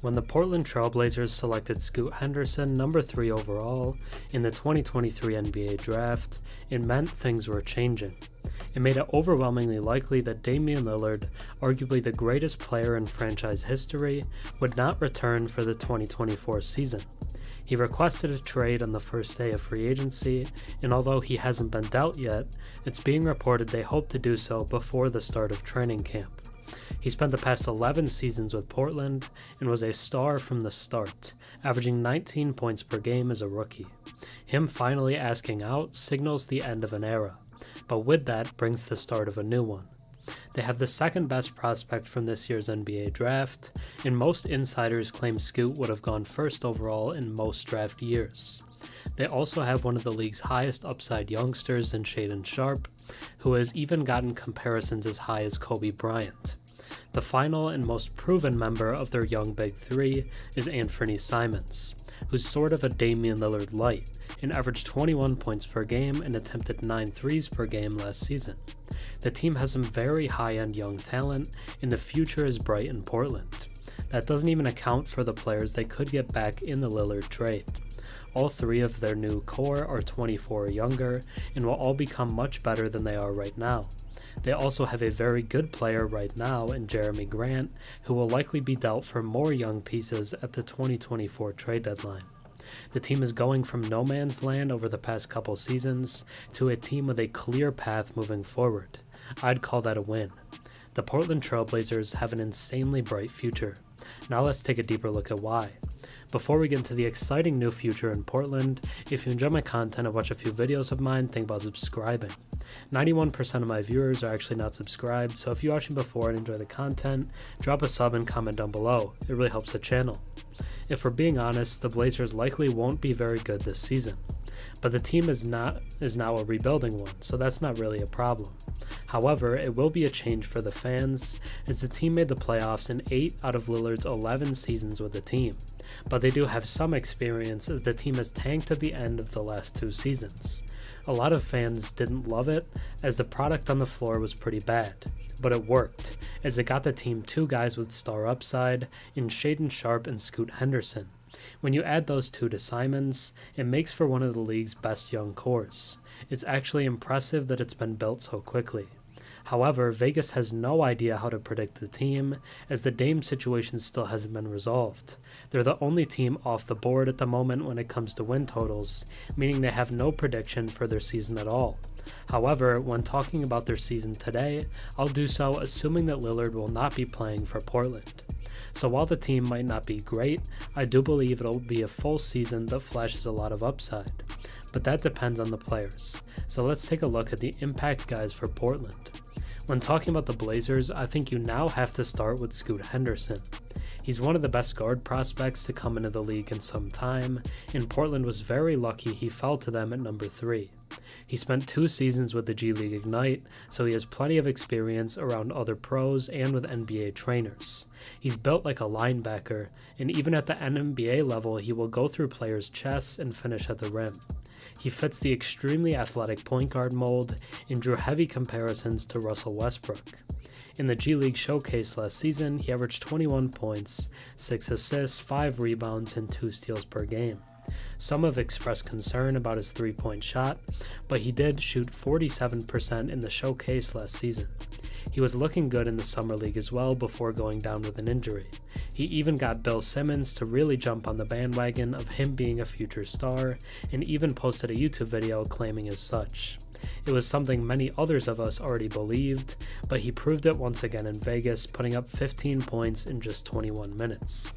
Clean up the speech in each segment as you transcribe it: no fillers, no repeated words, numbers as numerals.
When the Portland Trail Blazers selected Scoot Henderson number 3 overall in the 2023 NBA draft, it meant things were changing. It made it overwhelmingly likely that Damian Lillard, arguably the greatest player in franchise history, would not return for the 2024 season. He requested a trade on the first day of free agency, and although he hasn't been dealt yet, it's being reported they hope to do so before the start of training camp. He spent the past 11 seasons with Portland and was a star from the start, averaging 19 points per game as a rookie. Him finally asking out signals the end of an era, but with that brings the start of a new one. They have the second best prospect from this year's NBA draft, and most insiders claim Scoot would have gone first overall in most draft years. They also have one of the league's highest upside youngsters in Shaedon Sharpe, who has even gotten comparisons as high as Kobe Bryant. The final and most proven member of their young Big Three is Anfernee Simons, who's sort of a Damian Lillard light, and averaged 21 points per game and attempted 9 threes per game last season. The team has some very high-end young talent, and the future is bright in Portland. That doesn't even account for the players they could get back in the Lillard trade. All three of their new core are 24 or younger and will all become much better than they are right now. They also have a very good player right now in Jerami Grant, who will likely be dealt for more young pieces at the 2024 trade deadline. The team is going from no man's land over the past couple seasons to a team with a clear path moving forward. I'd call that a win. The Portland Trail Blazers have an insanely bright future. Now let's take a deeper look at why. Before we get into the exciting new future in Portland, if you enjoy my content and watch a few videos of mine, think about subscribing. 91% of my viewers are actually not subscribed, so if you're watching before and enjoy the content, drop a sub and comment down below. It really helps the channel. If we're being honest, the Blazers likely won't be very good this season, but the team is now a rebuilding one, so that's not really a problem. However, it will be a change for the fans, as the team made the playoffs in 8 out of Lillard's 11 seasons with the team, but they do have some experience as the team has tanked at the end of the last 2 seasons. A lot of fans didn't love it, as the product on the floor was pretty bad, but it worked, as it got the team 2 guys with star upside in Shaedon Sharpe and Scoot Henderson. When you add those 2 to Simons, it makes for one of the league's best young cores. It's actually impressive that it's been built so quickly. However, Vegas has no idea how to predict the team, as the Dame situation still hasn't been resolved. They're the only team off the board at the moment when it comes to win totals, meaning they have no prediction for their season at all. However, when talking about their season today, I'll do so assuming that Lillard will not be playing for Portland. So while the team might not be great, I do believe it'll be a full season that flashes a lot of upside. But that depends on the players. So let's take a look at the impact guys for Portland. When talking about the Blazers, I think you now have to start with Scoot Henderson. He's one of the best guard prospects to come into the league in some time, and Portland was very lucky he fell to them at number 3. He spent 2 seasons with the G League Ignite, so he has plenty of experience around other pros and with NBA trainers. He's built like a linebacker, and even at the NBA level he will go through players' chests and finish at the rim. He fits the extremely athletic point guard mold and drew heavy comparisons to Russell Westbrook. In the G League Showcase last season, he averaged 21 points, 6 assists, 5 rebounds, and 2 steals per game. Some have expressed concern about his 3-point shot, but he did shoot 47% in the Showcase last season. He was looking good in the Summer League as well before going down with an injury. He even got Bill Simmons to really jump on the bandwagon of him being a future star, and even posted a YouTube video claiming as such. It was something many others of us already believed, but he proved it once again in Vegas, putting up 15 points in just 21 minutes.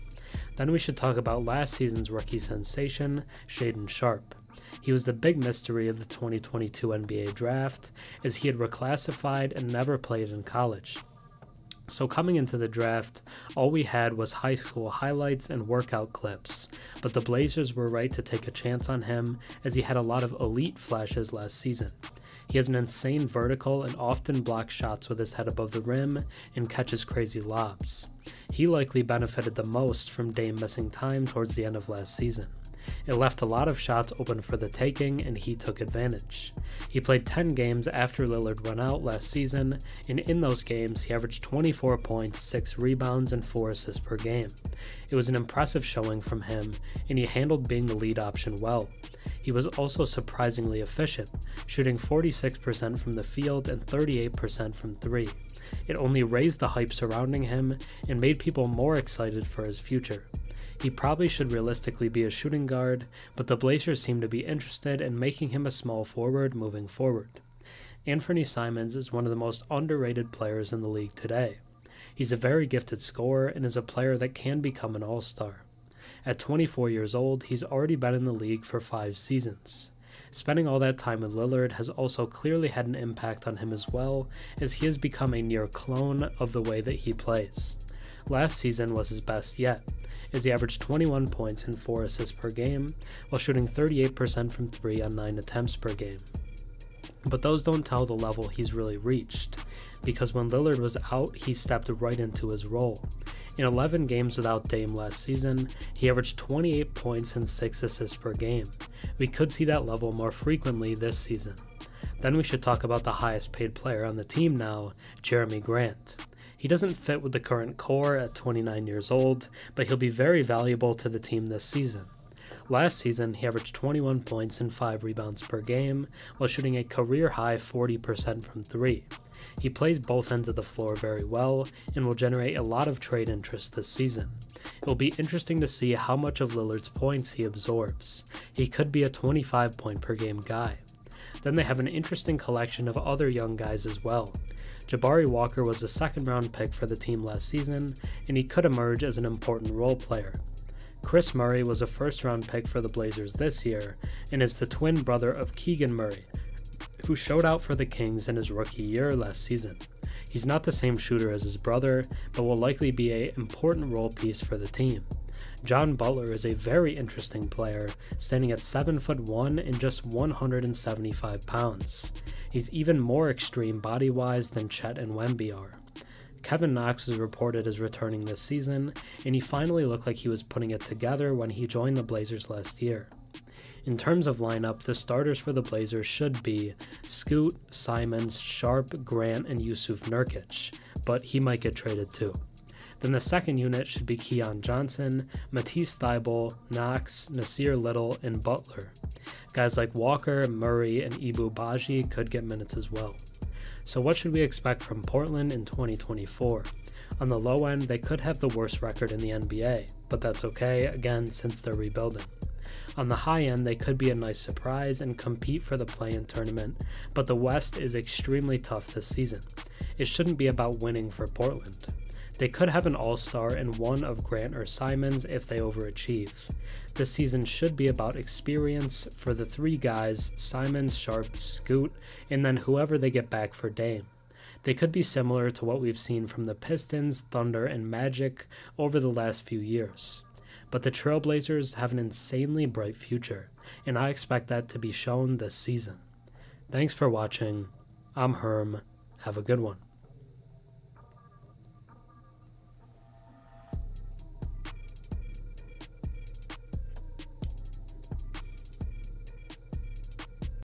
Then we should talk about last season's rookie sensation, Shaedon Sharpe. He was the big mystery of the 2022 NBA draft, as he had reclassified and never played in college. So coming into the draft, all we had was high school highlights and workout clips, but the Blazers were right to take a chance on him, as he had a lot of elite flashes last season. He has an insane vertical and often blocks shots with his head above the rim and catches crazy lobs. He likely benefited the most from Dame missing time towards the end of last season. It left a lot of shots open for the taking, and he took advantage. He played 10 games after Lillard went out last season, and in those games he averaged 24 points, 6 rebounds, and 4 assists per game. It was an impressive showing from him, and he handled being the lead option well. He was also surprisingly efficient, shooting 46% from the field and 38% from 3. It only raised the hype surrounding him and made people more excited for his future. He probably should realistically be a shooting guard, but the Blazers seem to be interested in making him a small forward moving forward. Anfernee Simons is one of the most underrated players in the league today. He's a very gifted scorer and is a player that can become an all-star. At 24 years old, he's already been in the league for 5 seasons. Spending all that time with Lillard has also clearly had an impact on him as well, as he has become a near clone of the way that he plays. Last season was his best yet, as he averaged 21 points and 4 assists per game, while shooting 38% from 3 on 9 attempts per game. But those don't tell the level he's really reached, because when Lillard was out, he stepped right into his role. In 11 games without Dame last season, he averaged 28 points and 6 assists per game. We could see that level more frequently this season. Then we should talk about the highest paid player on the team now, Jerami Grant. He doesn't fit with the current core at 29 years old, but he'll be very valuable to the team this season. Last season, he averaged 21 points and 5 rebounds per game, while shooting a career-high 40% from 3. He plays both ends of the floor very well, and will generate a lot of trade interest this season. It will be interesting to see how much of Lillard's points he absorbs. He could be a 25-point-per-game guy. Then they have an interesting collection of other young guys as well. Jabari Walker was a second-round pick for the team last season, and he could emerge as an important role player. Chris Murray was a first-round pick for the Blazers this year, and is the twin brother of Keegan Murray, who showed out for the Kings in his rookie year last season. He's not the same shooter as his brother, but will likely be an important role piece for the team. John Butler is a very interesting player, standing at 7'1" and just 175 pounds. He's even more extreme body-wise than Chet and Wemby are. Kevin Knox is reported as returning this season, and he finally looked like he was putting it together when he joined the Blazers last year. In terms of lineup, the starters for the Blazers should be Scoot, Simons, Sharpe, Grant, and Yusuf Nurkic, but he might get traded too. Then the second unit should be Keon Johnson, Matisse Thybulle, Knox, Nasir Little, and Butler. Guys like Walker, Murray, and Ibu Baji could get minutes as well. So what should we expect from Portland in 2024? On the low end, they could have the worst record in the NBA, but that's okay, again, since they're rebuilding. On the high end, they could be a nice surprise and compete for the play-in tournament, but the West is extremely tough this season. It shouldn't be about winning for Portland. They could have an all-star and one of Grant or Simons if they overachieve. This season should be about experience for the 3 guys, Simons, Sharpe, Scoot, and then whoever they get back for Dame. They could be similar to what we've seen from the Pistons, Thunder, and Magic over the last few years. But the Trailblazers have an insanely bright future, and I expect that to be shown this season. Thanks for watching. I'm Herm. Have a good one.